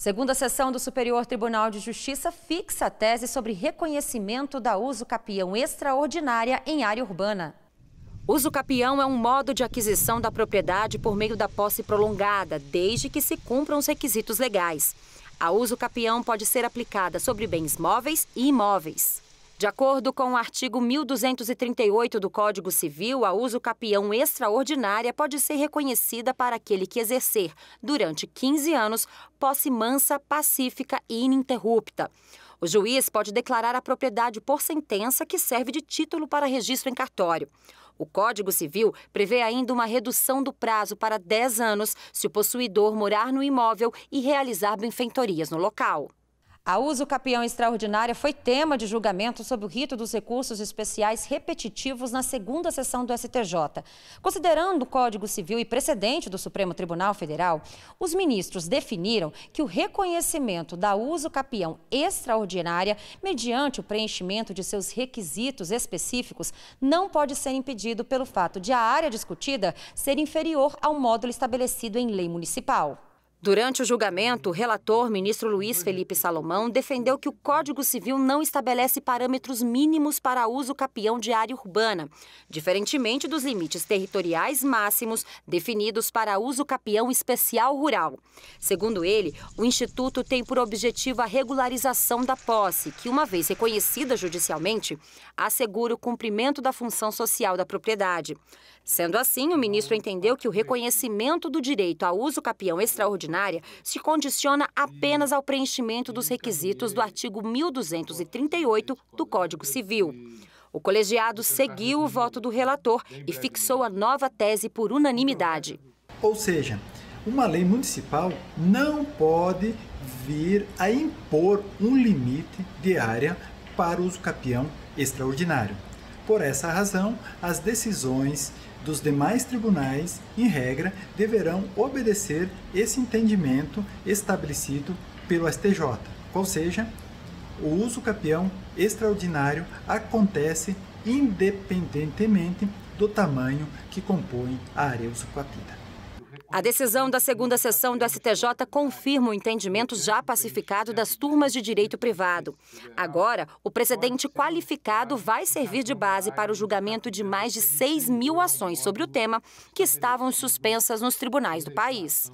Segunda sessão do Superior Tribunal de Justiça fixa a tese sobre reconhecimento da usucapião extraordinária em área urbana. Usucapião é um modo de aquisição da propriedade por meio da posse prolongada, desde que se cumpram os requisitos legais. A usucapião pode ser aplicada sobre bens móveis e imóveis. De acordo com o artigo 1238 do Código Civil, a usucapião extraordinária pode ser reconhecida para aquele que exercer, durante 15 anos, posse mansa, pacífica e ininterrupta. O juiz pode declarar a propriedade por sentença que serve de título para registro em cartório. O Código Civil prevê ainda uma redução do prazo para 10 anos se o possuidor morar no imóvel e realizar benfeitorias no local. A usucapião extraordinária foi tema de julgamento sob o rito dos recursos especiais repetitivos na segunda sessão do STJ. Considerando o Código Civil e precedente do Supremo Tribunal Federal, os ministros definiram que o reconhecimento da usucapião extraordinária, mediante o preenchimento de seus requisitos específicos, não pode ser impedido pelo fato de a área discutida ser inferior ao módulo estabelecido em lei municipal. Durante o julgamento, o relator, ministro Luiz Felipe Salomão, defendeu que o Código Civil não estabelece parâmetros mínimos para usucapião de área urbana, diferentemente dos limites territoriais máximos definidos para usucapião especial rural. Segundo ele, o Instituto tem por objetivo a regularização da posse, que, uma vez reconhecida judicialmente, assegura o cumprimento da função social da propriedade. Sendo assim, o ministro entendeu que o reconhecimento do direito a usucapião extraordinário se condiciona apenas ao preenchimento dos requisitos do artigo 1238 do Código Civil. O colegiado seguiu o voto do relator e fixou a nova tese por unanimidade. Ou seja, uma lei municipal não pode vir a impor um limite de área para o usucapião extraordinário. Por essa razão, as decisões dos demais tribunais, em regra, deverão obedecer esse entendimento estabelecido pelo STJ, ou seja, o usucapião extraordinário acontece independentemente do tamanho que compõe a área usucapiada. A decisão da segunda sessão do STJ confirma o entendimento já pacificado das turmas de direito privado. Agora, o precedente qualificado vai servir de base para o julgamento de mais de 6 mil ações sobre o tema que estavam suspensas nos tribunais do país.